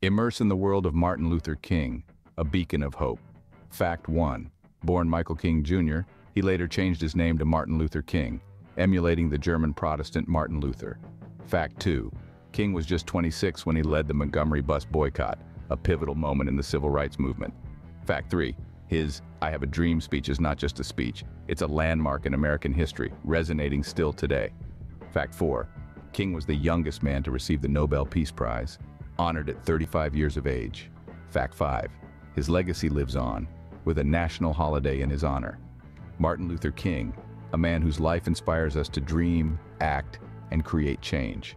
Immerse in the world of Martin Luther King, a beacon of hope. Fact 1. Born Michael King Jr., he later changed his name to Martin Luther King, emulating the German Protestant Martin Luther. Fact 2. King was just 26 when he led the Montgomery Bus Boycott, a pivotal moment in the Civil Rights Movement. Fact 3. His "I Have a Dream" speech is not just a speech, it's a landmark in American history, resonating still today. Fact 4. King was the youngest man to receive the Nobel Peace Prize, honored at 35 years of age. Fact 5. His legacy lives on, with a national holiday in his honor. Martin Luther King, a man whose life inspires us to dream, act, and create change.